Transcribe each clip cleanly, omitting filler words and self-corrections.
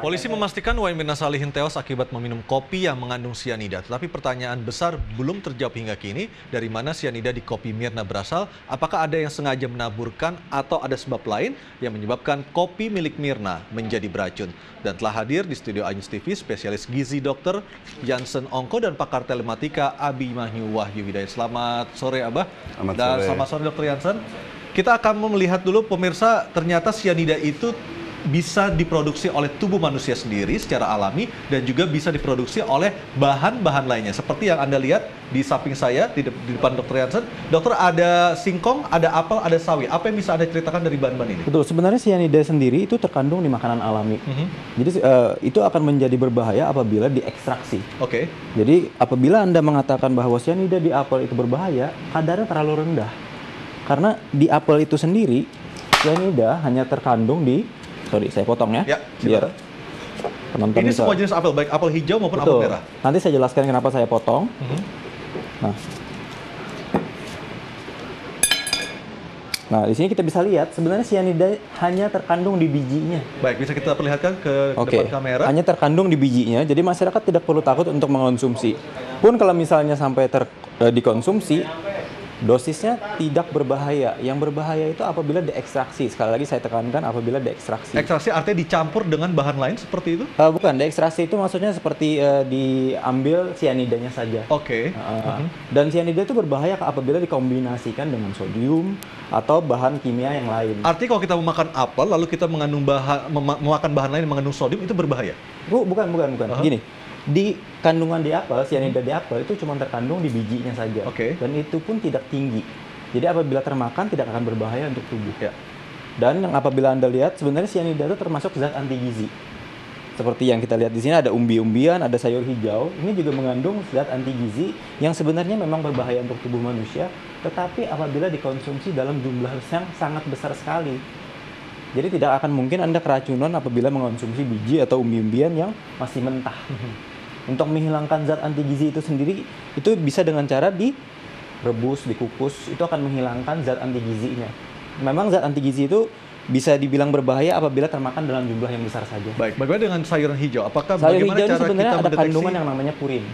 Polisi memastikan Wayan Mirna Salihin tewas akibat meminum kopi yang mengandung sianida. Tetapi pertanyaan besar belum terjawab hingga kini, dari mana sianida di kopi Mirna berasal? Apakah ada yang sengaja menaburkan atau ada sebab lain yang menyebabkan kopi milik Mirna menjadi beracun? Dan telah hadir di studio AYUS TV spesialis gizi Dr. Jansen Ongko dan pakar telematika Abi Mahyu Wahyu Bidayah. Selamat sore, Abah. Selamat sore, Dr. Jansen. Kita akan melihat dulu pemirsa, ternyata sianida itu bisa diproduksi oleh tubuh manusia sendiri secara alami dan juga bisa diproduksi oleh bahan-bahan lainnya. Seperti yang Anda lihat di samping saya, di depan Dr. Jansen. Dokter, ada singkong, ada apel, ada sawi. Apa yang bisa Anda ceritakan dari bahan-bahan ini? Betul, sebenarnya sianida sendiri itu terkandung di makanan alami. Jadi itu akan menjadi berbahaya apabila diekstraksi. Oke. Jadi apabila Anda mengatakan bahwa sianida di apel itu berbahaya, kadarnya terlalu rendah. Karena di apel itu sendiri, sianida hanya terkandung di... Sorry, saya potong ya. Biar teman-teman ini bisa. Semua jenis apel, baik apel hijau maupun apel merah. Nanti saya jelaskan kenapa saya potong. Nah, di sini kita bisa lihat sebenarnya sianida hanya terkandung di bijinya. Baik, bisa kita perlihatkan ke depan kamera. Hanya terkandung di bijinya, jadi masyarakat tidak perlu takut untuk mengonsumsi. Pun kalau misalnya sampai dikonsumsi, dosisnya tidak berbahaya. Yang berbahaya itu apabila diekstraksi. Sekali lagi saya tekankan apabila diekstraksi. Ekstraksi artinya dicampur dengan bahan lain seperti itu? Bukan, diekstraksi itu maksudnya seperti diambil sianidanya saja. Oke. Dan sianida itu berbahaya apabila dikombinasikan dengan sodium atau bahan kimia yang lain. Artinya kalau kita memakan apel lalu kita memakan bahan lain yang mengandung sodium itu berbahaya? Bukan. Gini. Di kandungan di apel, sianida di apel itu cuma terkandung di bijinya saja. Dan itu pun tidak tinggi. Jadi apabila termakan tidak akan berbahaya untuk tubuh. Dan yang apabila Anda lihat sebenarnya sianida itu termasuk zat anti gizi. Seperti yang kita lihat di sini ada umbi-umbian, ada sayur hijau. Ini juga mengandung zat anti gizi yang sebenarnya memang berbahaya untuk tubuh manusia. Tetapi apabila dikonsumsi dalam jumlah yang sangat besar sekali. Jadi tidak akan mungkin Anda keracunan apabila mengonsumsi biji atau umbi-umbian yang masih mentah. Untuk menghilangkan zat anti gizi itu sendiri, itu bisa dengan cara direbus, dikukus, itu akan menghilangkan zat anti gizinya. Memang zat anti gizi itu bisa dibilang berbahaya apabila termakan dalam jumlah yang besar saja. Baik, bagaimana dengan sayuran hijau? Apakah bagaimana cara sebenarnya kita ada kandungan yang namanya purin.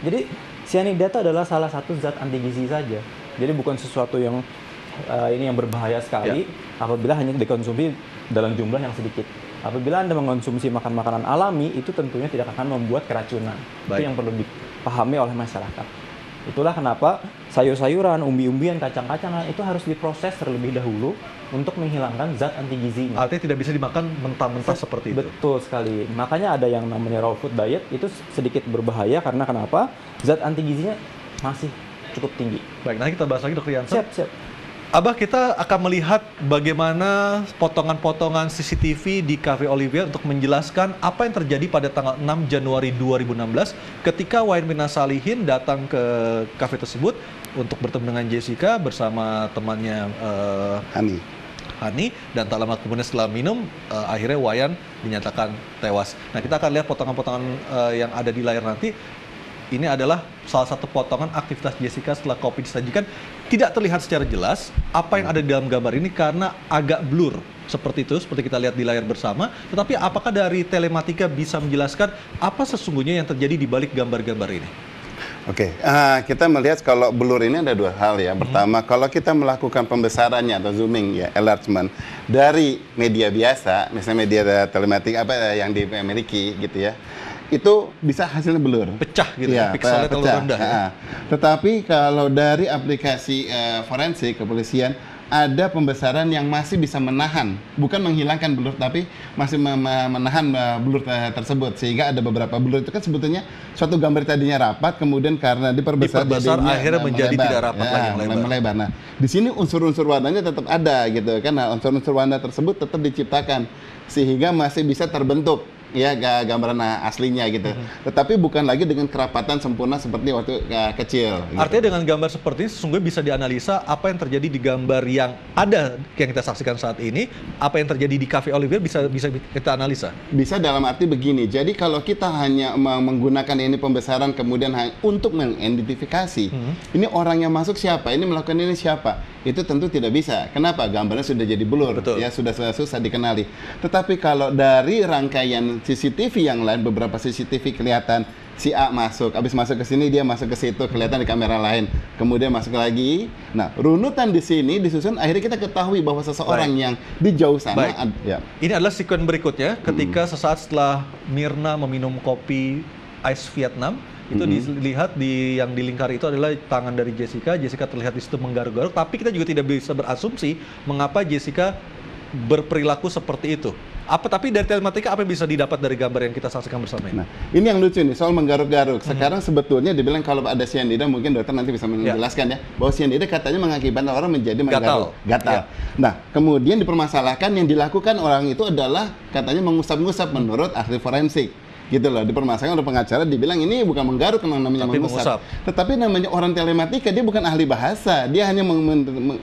Jadi sianida itu adalah salah satu zat anti gizi saja. Jadi bukan sesuatu yang ini yang berbahaya sekali apabila hanya dikonsumsi dalam jumlah yang sedikit. Apabila Anda mengonsumsi makanan alami, itu tentunya tidak akan membuat keracunan. Itu yang perlu dipahami oleh masyarakat. Itulah kenapa sayur-sayuran, umbi-umbian, kacang-kacangan itu harus diproses terlebih dahulu untuk menghilangkan zat anti gizinya. Artinya tidak bisa dimakan mentah-mentah seperti itu. Betul sekali. Makanya ada yang namanya raw food diet itu sedikit berbahaya karena kenapa? Zat anti gizinya masih cukup tinggi. Baik, nanti kita bahas lagi, Dr. Jansen. Siap. Abah, kita akan melihat bagaimana potongan-potongan CCTV di Café Olivier untuk menjelaskan apa yang terjadi pada tanggal 6 Januari 2016 ketika Wayan Mirna Salihin datang ke kafe tersebut untuk bertemu dengan Jessica bersama temannya Hani, dan tak lama kemudian setelah minum, akhirnya Wayan dinyatakan tewas. Nah, kita akan lihat potongan-potongan yang ada di layar nanti. Ini adalah salah satu potongan aktivitas Jessica setelah kopi disajikan. Tidak terlihat secara jelas apa yang ada di dalam gambar ini karena agak blur. Seperti itu, seperti kita lihat di layar bersama. Tetapi apakah dari telematika bisa menjelaskan apa sesungguhnya yang terjadi di balik gambar-gambar ini? Kita melihat kalau blur ini ada dua hal ya. Pertama, kalau kita melakukan pembesarannya atau zooming ya, enlargement dari media biasa, misalnya media telematika apa yang dimiliki gitu ya, itu bisa hasilnya blur, pecah gitu ya, pixelnya terlalu rendah. Tetapi kalau dari aplikasi forensik kepolisian ada pembesaran yang masih bisa menahan, bukan menghilangkan blur, tapi masih menahan blur tersebut sehingga ada beberapa blur itu kan sebetulnya suatu gambar tadinya rapat kemudian karena diperbesar akhirnya menjadi melebar, tidak rapat lagi melebar. Nah, di sini unsur-unsur warnanya tetap ada gitu kan. Nah, unsur-unsur warna tersebut tetap diciptakan sehingga masih bisa terbentuk ya gambaran aslinya gitu. Tetapi bukan lagi dengan kerapatan sempurna seperti waktu kecil. Artinya dengan gambar seperti ini sesungguhnya bisa dianalisa apa yang terjadi di gambar yang ada yang kita saksikan saat ini, apa yang terjadi di Café Olivier bisa kita analisa. Bisa dalam arti begini. Jadi kalau kita hanya menggunakan ini pembesaran kemudian untuk mengidentifikasi ini orang yang masuk siapa, ini melakukan ini siapa, itu tentu tidak bisa. Kenapa? Gambarnya sudah jadi blur ya, sudah susah dikenali. Tetapi kalau dari rangkaian CCTV yang lain, beberapa CCTV kelihatan si A masuk, habis masuk ke sini dia masuk ke situ, kelihatan di kamera lain, kemudian masuk lagi. Nah, runutan di sini disusun, akhirnya kita ketahui bahwa seseorang yang di jauh sana. Ini adalah sekuen berikutnya, ketika sesaat setelah Mirna meminum kopi Ice Vietnam, itu dilihat di yang dilingkari itu adalah tangan dari Jessica. Jessica terlihat di situ menggaruk-garuk, tapi kita juga tidak bisa berasumsi mengapa Jessica berperilaku seperti itu. Tapi dari telematika apa yang bisa didapat dari gambar yang kita saksikan bersama ini? Nah, ini yang lucu nih, soal menggaruk-garuk. Sekarang sebetulnya dibilang kalau ada sianida, mungkin dokter nanti bisa menjelaskan ya, bahwa sianida katanya mengakibatkan orang menjadi menggaruk. Gatal. Nah, kemudian dipermasalahkan yang dilakukan orang itu adalah katanya mengusap-ngusap menurut ahli forensik. Gitu loh, dipermasalahkan oleh pengacara, dibilang ini bukan menggaruk, namanya mengusap. Tetapi namanya orang telematika, dia bukan ahli bahasa, dia hanya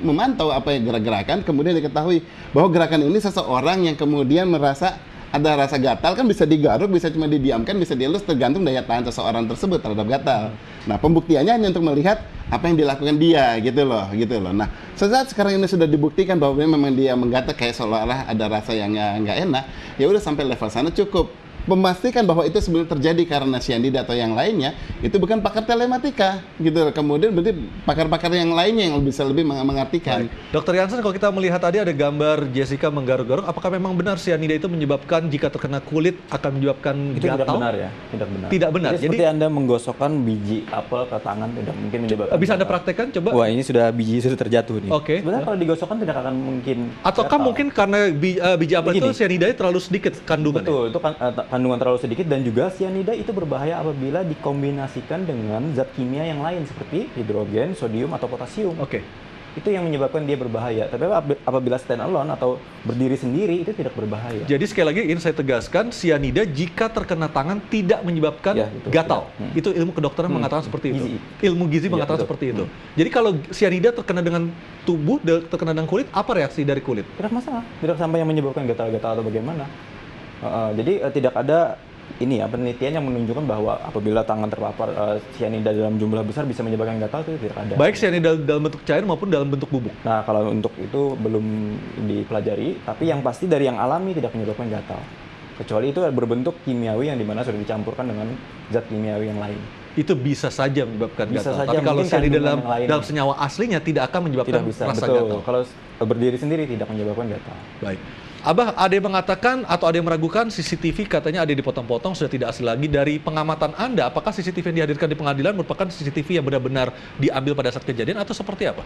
memantau apa yang gerak-gerakan, kemudian diketahui bahwa gerakan ini seseorang yang kemudian merasa ada rasa gatal, kan bisa digaruk, bisa cuma didiamkan, bisa dielus, tergantung daya tahan seseorang tersebut terhadap gatal. Nah, pembuktiannya hanya untuk melihat apa yang dilakukan dia, gitu loh, gitu loh. Nah, sesaat sekarang ini sudah dibuktikan bahwa memang dia menggatal kayak seolah-olah ada rasa yang nggak enak, ya udah sampai level sana cukup. Memastikan bahwa itu sebenarnya terjadi karena sianida atau yang lainnya, itu bukan pakar telematika, gitu. Kemudian berarti pakar-pakar yang lainnya yang bisa lebih mengartikan. Dokter Jansen, kalau kita melihat tadi ada gambar Jessica menggaruk-garuk, apakah memang benar sianida itu menyebabkan jika terkena kulit akan menyebabkan gatal? Tidak benar ya, tidak benar. Tidak benar. Jadi seperti Anda menggosokkan biji apel ke tangan tidak mungkin menyebabkan. Bisa Anda praktekkan coba? Wah, ini sudah biji sudah terjatuh nih. Oke. Sebenarnya kalau digosokkan tidak akan mungkin. Ataukah mungkin karena biji apel itu sianidanya terlalu sedikit kandungan? Betul, itu kan kandungan terlalu sedikit, dan juga sianida itu berbahaya apabila dikombinasikan dengan zat kimia yang lain seperti hidrogen, sodium, atau potasium. Oke. Itu yang menyebabkan dia berbahaya. Tapi apabila stand alone atau berdiri sendiri itu tidak berbahaya. Jadi sekali lagi ini saya tegaskan, sianida jika terkena tangan tidak menyebabkan gatal. Itu ilmu kedokteran mengatakan seperti itu. Ilmu gizi mengatakan seperti itu. Jadi kalau sianida terkena dengan tubuh, terkena dengan kulit, apa reaksi dari kulit? Tidak masalah. Tidak sampai yang menyebabkan gatal-gatal atau bagaimana. Jadi tidak ada ini ya penelitian yang menunjukkan bahwa apabila tangan terpapar sianida dalam jumlah besar bisa menyebabkan gatal, itu tidak ada. Baik sianida dalam bentuk cair maupun dalam bentuk bubuk. Nah, kalau untuk itu belum dipelajari, tapi yang pasti dari yang alami tidak menyebabkan gatal. Kecuali itu berbentuk kimiawi yang dimana sudah dicampurkan dengan zat kimiawi yang lain. Itu bisa saja menyebabkan gatal. Tapi kalau sianida dalam senyawa aslinya tidak akan menyebabkan rasa gatal. Kalau berdiri sendiri tidak menyebabkan gatal. Baik. Abah, ada yang mengatakan atau ada yang meragukan CCTV katanya ada dipotong-potong, sudah tidak asli lagi. Dari pengamatan Anda, apakah CCTV yang dihadirkan di pengadilan merupakan CCTV yang benar-benar diambil pada saat kejadian atau seperti apa?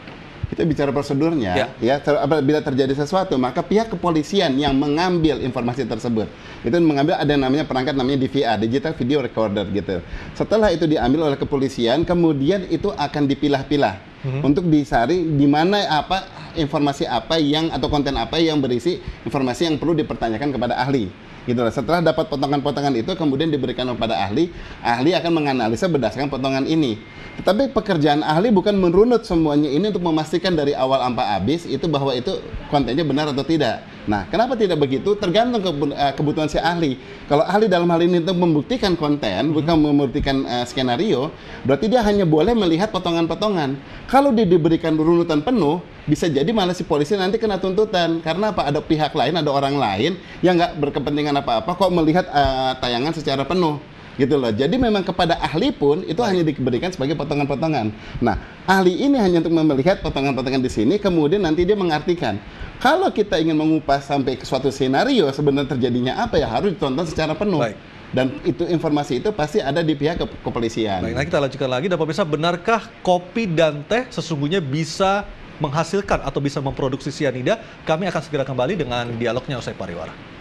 Kita bicara prosedurnya, ya. Bila terjadi sesuatu, maka pihak kepolisian yang mengambil informasi tersebut. Itu mengambil ada yang namanya perangkat namanya DVR, Digital Video Recorder gitu. Setelah itu diambil oleh kepolisian, kemudian itu akan dipilah-pilah. Untuk disaring di mana apa informasi apa yang atau konten apa yang berisi informasi yang perlu dipertanyakan kepada ahli. Gitu lah. Setelah dapat potongan-potongan itu kemudian diberikan kepada ahli, ahli akan menganalisa berdasarkan potongan ini. Tetapi pekerjaan ahli bukan merunut semuanya ini untuk memastikan dari awal sampai habis itu bahwa itu kontennya benar atau tidak. Nah, kenapa tidak begitu? Tergantung kebutuhan si ahli. Kalau ahli dalam hal ini untuk membuktikan konten, bukan membuktikan skenario, berarti dia hanya boleh melihat potongan-potongan. Kalau dia diberikan runutan penuh, bisa jadi malah si polisi nanti kena tuntutan. Karena apa? Ada pihak lain, ada orang lain yang nggak berkepentingan apa-apa kok melihat tayangan secara penuh. Gitu loh. Jadi memang kepada ahli pun itu hanya diberikan sebagai potongan-potongan. Nah, ahli ini hanya untuk melihat potongan-potongan di sini, kemudian nanti dia mengartikan. Kalau kita ingin mengupas sampai ke suatu skenario, sebenarnya terjadinya apa ya harus ditonton secara penuh. Dan itu informasi itu pasti ada di pihak kepolisian. Baik, nah kita lanjutkan lagi. Dan pemirsa, benarkah kopi dan teh sesungguhnya bisa menghasilkan atau bisa memproduksi sianida? Kami akan segera kembali dengan dialognya usai pariwara.